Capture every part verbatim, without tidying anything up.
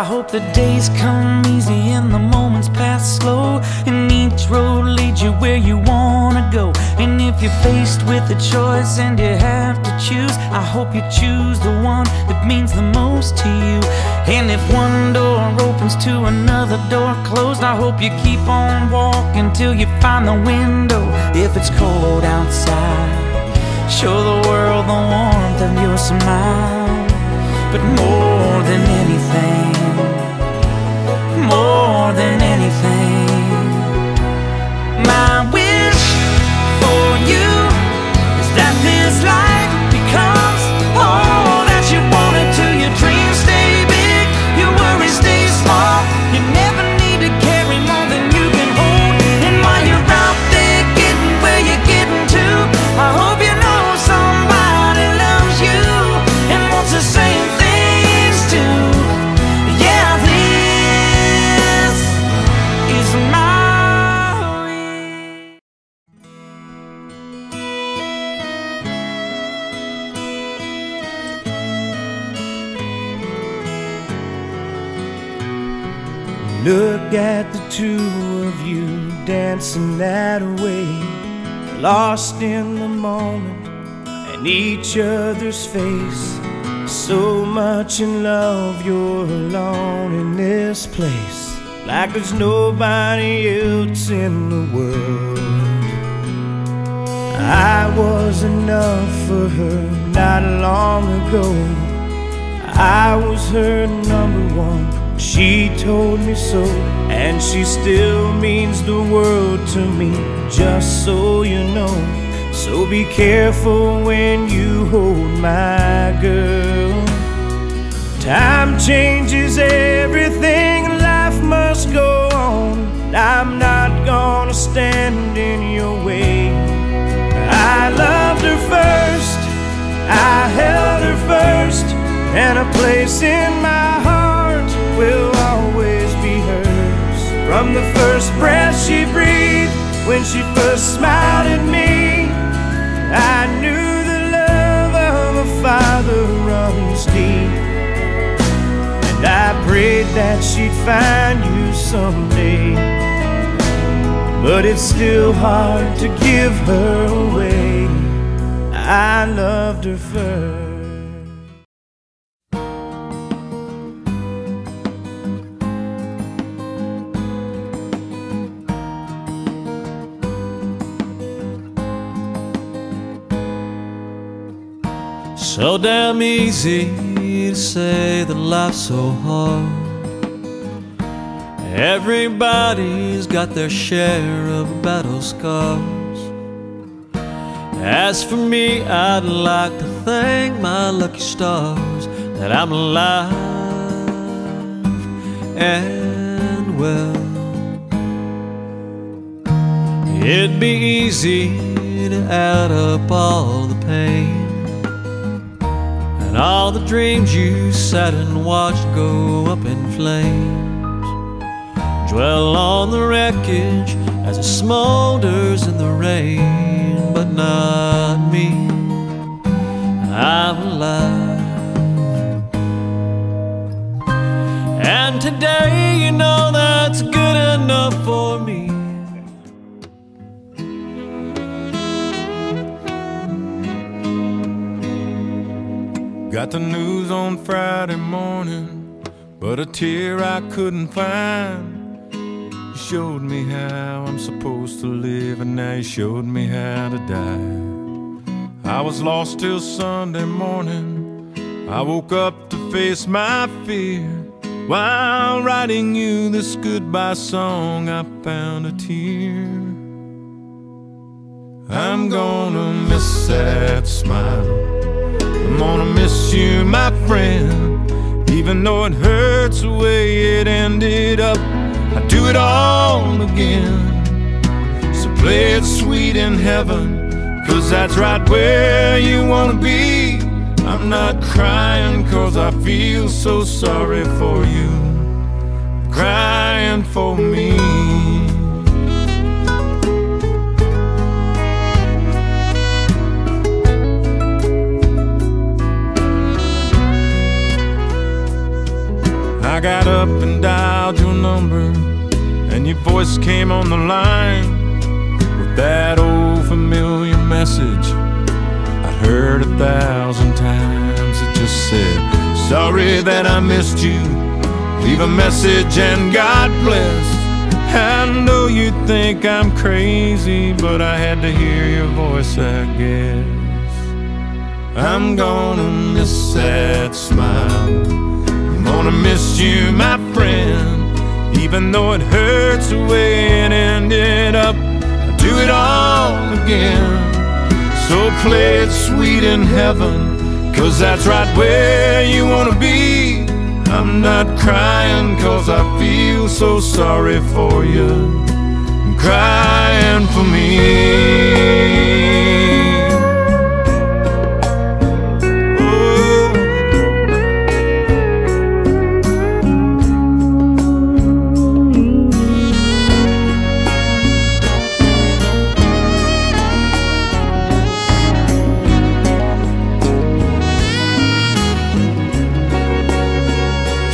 I hope the days come easy and the moments pass slow, and each road leads you where you wanna go. And if you're faced with a choice and you have to choose, I hope you choose the one that means the most to you. And if one door opens to another door closed, I hope you keep on walking till you find the window. If it's cold outside, show the world the warmth of your smile. But more than anything, more than anything, my wish for you is that this life becomes all that you want it to. Your dreams stay big, your worries stay small. You never need to carry more than you can hold. And while you're out there getting where you're getting to, I hope you know somebody loves you and wants the same thing. Look at the two of you dancing that way, lost in the moment and each other's face. So much in love, you're alone in this place, like there's nobody else in the world. I was enough for her not long ago. I was her number one, she told me so, and she still means the world to me, just so you know. So be careful when you hold my girl. Time changes everything, life must go on. I'm not gonna stand in your way. I loved her first, I held her first, and a place in my heart will always be hers. From the first breath she breathed, when she first smiled at me, I knew the love of a father runs deep. And I prayed that she'd find you someday, but it's still hard to give her away. I loved her first. So damn easy to say that life's so hard. Everybody's got their share of battle scars. As for me, I'd like to thank my lucky stars that I'm alive and well. It'd be easy to add up all the pain and all the dreams you sat and watched go up in flames. Dwell on the wreckage as it smolders in the rain, but not me, I'm alive. And today you know that's good enough for me. Got the news on Friday morning, but a tear I couldn't find. You showed me how I'm supposed to live, and now you showed me how to die. I was lost till Sunday morning, I woke up to face my fear. While writing you this goodbye song, I found a tear. I'm gonna miss that smile, I'm gonna miss you, my friend. Even though it hurts the way it ended up, I'd do it all again. So play it sweet in heaven, cause that's right where you wanna be. I'm not crying cause I feel so sorry for you, I'm crying for me. I got up and dialed your number, and your voice came on the line with that old familiar message I'd heard a thousand times. It just said, sorry that I missed you, leave a message and God bless. I know you think I'm crazy, but I had to hear your voice, I guess. I'm gonna miss that smile, I'm gonna miss you, my friend. Even though it hurts the way it ended up, I'll do it all again. So play it sweet in heaven, 'cause that's right where you wanna be. I'm not crying 'cause I feel so sorry for you, I'm crying for me.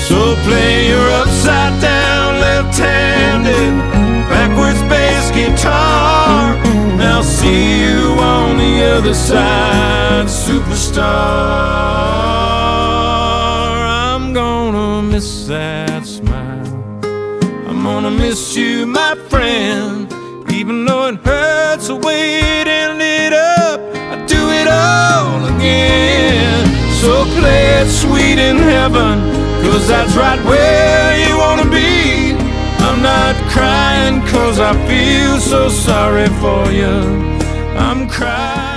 So play your upside down, left-handed, backwards bass guitar. Now see you on the other side, superstar. I'm gonna miss that smile, I'm gonna miss you, my friend. Even though it hurts the way it ended up, I do it all again. So play it sweet in heaven, 'cause that's right where you wanna be. I'm not crying 'cause I feel so sorry for you, I'm crying.